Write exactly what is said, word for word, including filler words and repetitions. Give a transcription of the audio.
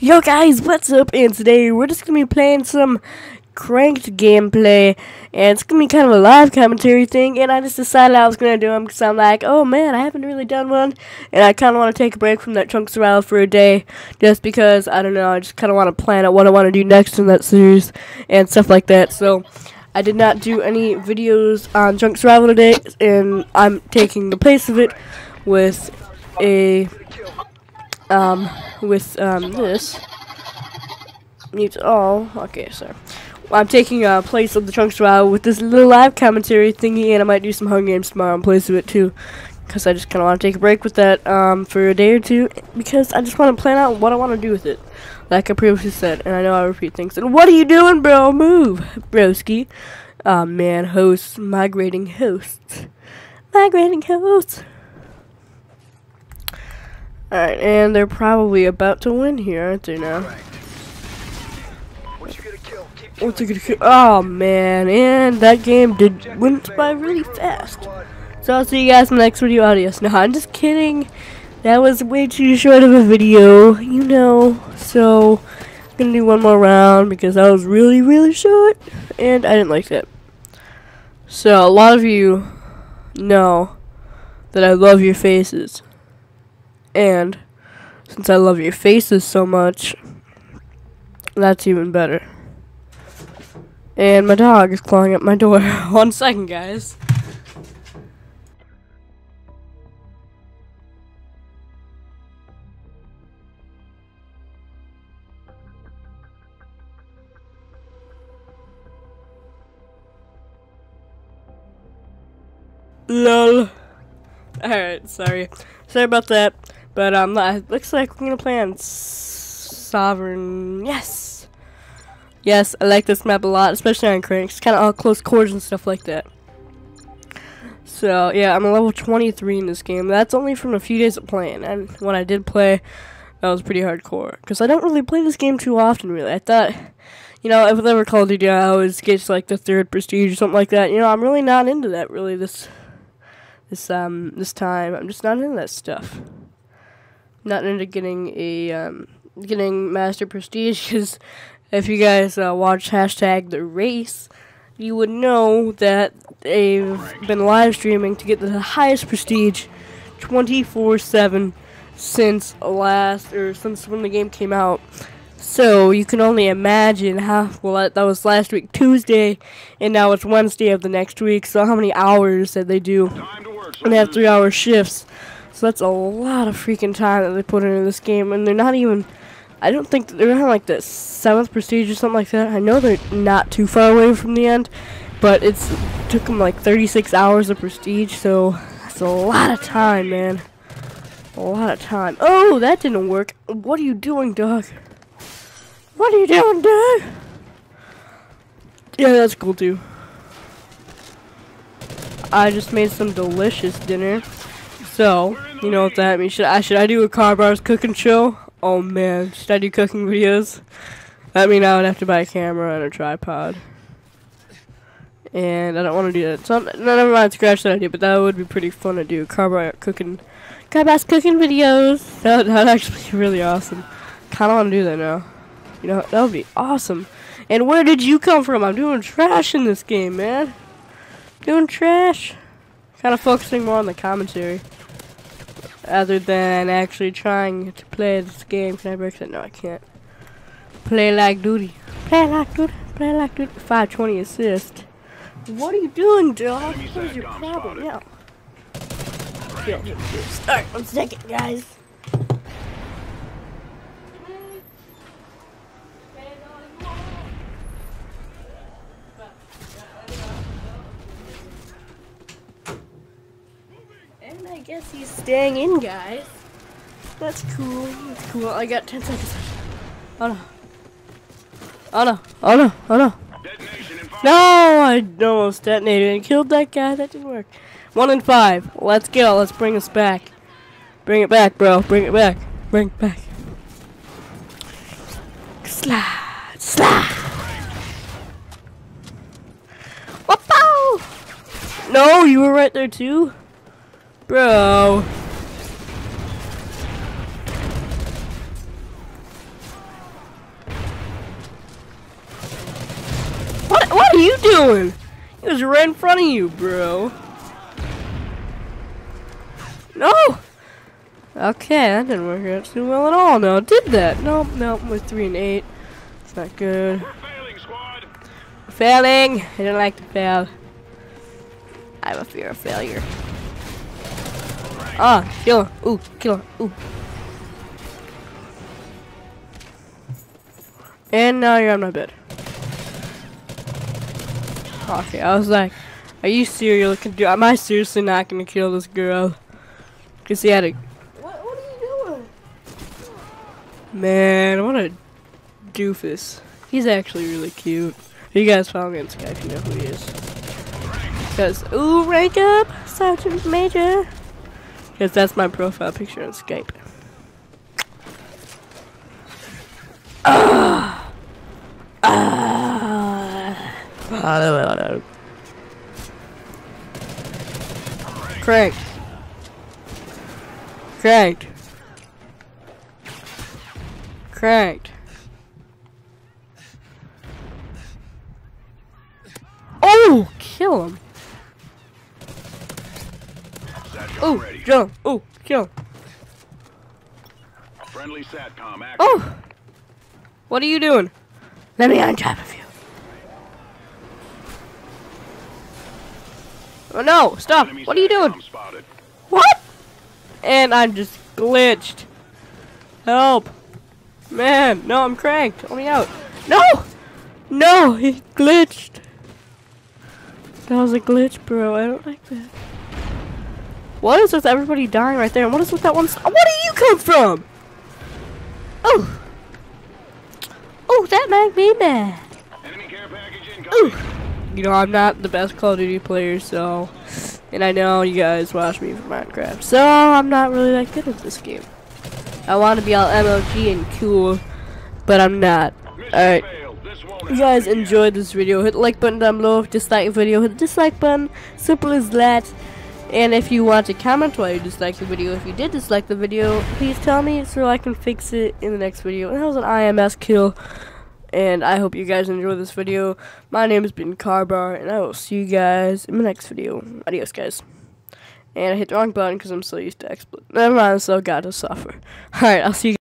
Yo guys, what's up? And today we're just gonna be playing some Cranked gameplay, and it's gonna be kind of a live commentary thing. And I just decided I was gonna do them because I'm like, oh man, I haven't really done one, and I kind of want to take a break from that Trunk Survival for a day, just because I don't know. I just kind of want to plan out what I want to do next in that series and stuff like that. So I did not do any videos on Trunk Survival today, and I'm taking the place of it with a um with um this. Mute all. Okay, so. I'm taking uh, place of the Trunk Survival with this little live commentary thingy, and I might do some Hunger Games tomorrow in place of it too, because I just kind of want to take a break with that um, for a day or two, because I just want to plan out what I want to do with it, like I previously said. And I know I repeat things. And what are you doing, bro? Move, broski. Uh, man, hosts, migrating hosts, migrating hosts. All right, and they're probably about to win here, aren't they now? What's it gonna kill? Oh man, and that game did went by really fast. So I'll see you guys in the next video. Adios. No, I'm just kidding. That was way too short of a video, you know. So I'm gonna do one more round because that was really, really short, and I didn't like that. So a lot of you know that I love your faces, and since I love your faces so much, that's even better. And my dog is clawing at my door. One second, guys. Lol. Alright, sorry. Sorry about that. But, um, it looks like we're gonna play on Sovereign. Yes! Yes, I like this map a lot, especially on Cranks. It's kind of all close quarters and stuff like that. So, yeah, I'm a level twenty-three in this game. That's only from a few days of playing. And when I did play, that was pretty hardcore. Because I don't really play this game too often, really. I thought, you know, if I ever Call of Duty, I always get to, like, the third prestige or something like that. You know, I'm really not into that, really, this, this, um, this time. I'm just not into that stuff. Not into getting a, um, getting master prestige, because if you guys uh, watch hashtag the race, you would know that they've been live streaming to get the highest prestige twenty-four seven since last or since when the game came out. So you can only imagine how well that, that was last week Tuesday, and now it's Wednesday of the next week. So how many hours that they do? And they have three-hour shifts. So that's a lot of freaking time that they put into this game, and they're not even. I don't think they're on like the seventh prestige or something like that. I know they're not too far away from the end, but it's it took them like thirty-six hours of prestige, so that's a lot of time, man. A lot of time. Oh, that didn't work. What are you doing, dog? What are you doing, dog? Yeah, that's cool too. I just made some delicious dinner, so you know what that means. Should I should I do a Carbar's cooking show? Oh man, should I do cooking videos? I mean, I would have to buy a camera and a tripod, and I don't want to do that. So, I'm, never mind, scratch that idea. But that would be pretty fun to do. Carbar's cooking, Carbar's cooking videos. That would actually be really awesome. Kind of want to do that now. You know, that would be awesome. And where did you come from? I'm doing trash in this game, man. Doing trash. Kind of focusing more on the commentary rather than actually trying to play this game. Can I break that? No, I can't. Play like duty. Play like duty. Play like duty. five twenty assist. What are you doing, dog? What is your problem now? Alright, one second, guys. I guess he's staying in, guys. That's cool. That's cool. I got ten seconds. Oh no. Oh no. Oh no. Oh no. No! I almost detonated and killed that guy. That didn't work. One in five. Let's go. Let's bring us back. Bring it back, bro. Bring it back. Bring it back. Slide. Slide. Whoop-pow! No, you were right there too. Bro. doing? He was right in front of you, bro. No! Okay, that didn't work out too well at all. No, it did that. Nope, nope. We're three and eight. It's not good. We're failing, squad. We're failing. I didn't like to fail. I have a fear of failure. Ah, oh, kill him. Ooh, kill him. Ooh. And now you're on my bed. Okay, I was like, are you serious? Am I seriously not gonna kill this girl? Cause he had a. What, what are you doing? Man, what a doofus. He's actually really cute. You guys follow me on Skype, you know who he is. Cause, ooh, rank up, Sergeant Major. Cause that's my profile picture on Skype. Ah! Ah! Crank. Cranked. Cranked. Oh, kill him. Oh, kill him. Oh, kill him. Friendly satcom action. Oh. What are you doing? Let me on top of you. Oh no, stop. What are you doing? What? And I'm just glitched. Help. Man, no, I'm cranked. Let me out. No! No, he glitched. That was a glitch, bro. I don't like that. What is with everybody dying right there? And what is with that one? Where do you come from? Oh. Oh, that made me mad. Enemy care package incoming. You know, I'm not the best Call of Duty player, so... And I know you guys watch me for Minecraft, so I'm not really that good at this game. I want to be all M L G and cool, but I'm not. Alright, you guys enjoyed this video, hit the like button down below. If you dislike the video, hit the dislike button. Simple as that. And if you want to comment why you dislike the video, if you did dislike the video, please tell me so I can fix it in the next video. And that was an I M S kill. And I hope you guys enjoy this video. My name has been Carbar, and I will see you guys in my next video. Adios, guys. And I hit the wrong button because I'm so used to exploit. Never mind, so got to suffer. Alright, I'll see you guys.